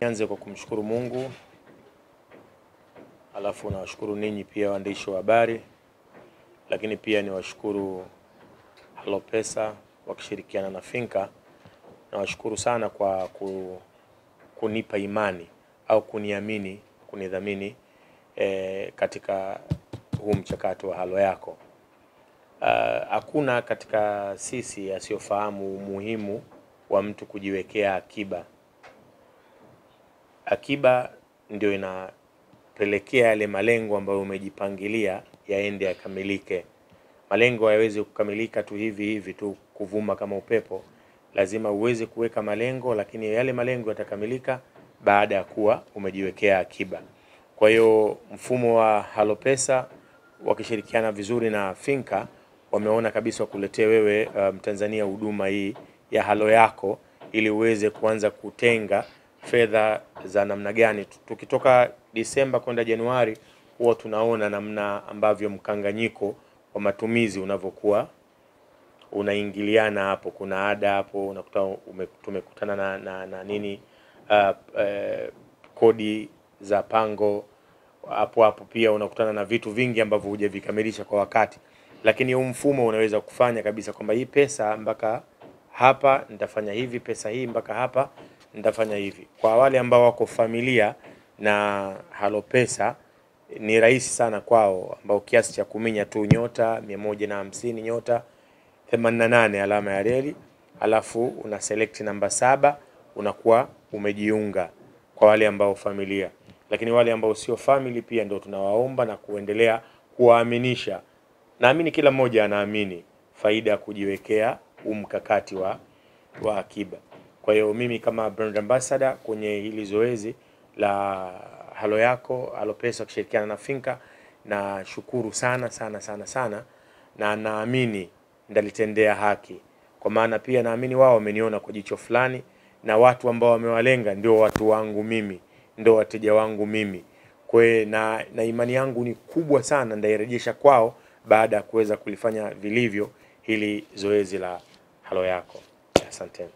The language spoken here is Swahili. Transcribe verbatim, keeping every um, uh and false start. Nianze kwa kumshukuru Mungu, alafu na washukuru ninyi pia waandishi wa habari, lakini pia ni washukuru HaloPesa wakishirikiana na FINCA. Na washukuru sana kwa kunipa imani au kuniamini, kunidhamini e, katika huu mchakato wa halo yako. Hakuna katika sisi asiyofahamu umuhimu wa mtu kujiwekea akiba. Akiba ndio inapelekea yale malengo ambayo umejipangilia yaende yakamilike. Malengo hayawezi kukamilika tu hivi hivi tu kuvuma kama upepo. Lazima uweze kuweka malengo, lakini yale malengo yatakamilika baada ya kuwa umejiwekea akiba. Kwa hiyo mfumo wa HaloPesa wakishirikiana vizuri na FINCA wameona kabisa kuletea wewe Mtanzania um, huduma hii ya halo yako, ili uweze kuanza kutenga fedha za namna gani. Tukitoka Disemba kwenda Januari huwa tunaona namna ambavyo mkanganyiko wa matumizi unavyokuwa unaingiliana. Hapo kuna ada, hapo unakuta tumekutana na, na na nini uh, uh, kodi za pango, hapo hapo pia unakutana na vitu vingi ambavyo hujavikamilisha kwa wakati. Lakini huu mfumo unaweza kufanya kabisa kwamba hii pesa mpaka hapa nitafanya hivi, pesa hii mpaka hapa nitafanya hivi. Kwa wale ambao wako familia na HaloPesa ni rahisi sana kwao, ambao kiasi cha kuminya tu nyota mia moja na hamsini nyota themanini na nane alama ya reli, alafu una select namba saba unakuwa umejiunga kwa wale ambao familia. Lakini wale ambao sio family pia ndio tunawaomba na kuendelea kuwaaminisha. Naamini kila mmoja anaamini faida ya kujiwekea umkakati wa wa akiba. Kwa hiyo mimi kama brand ambassador kwenye hili zoezi la halo yako, HaloPesa kushirikiana na FINCA, na shukuru sana sana sana sana, na naamini ndalitendea haki. Kwa maana pia naamini wao wameniona kwa jicho fulani, na watu ambao wamewalenga ndio watu wangu mimi, ndio wateja wangu mimi. Kwa na, na imani yangu ni kubwa sana ndairejesha kwao baada ya kuweza kulifanya vilivyo hili zoezi la halo yako. Asante.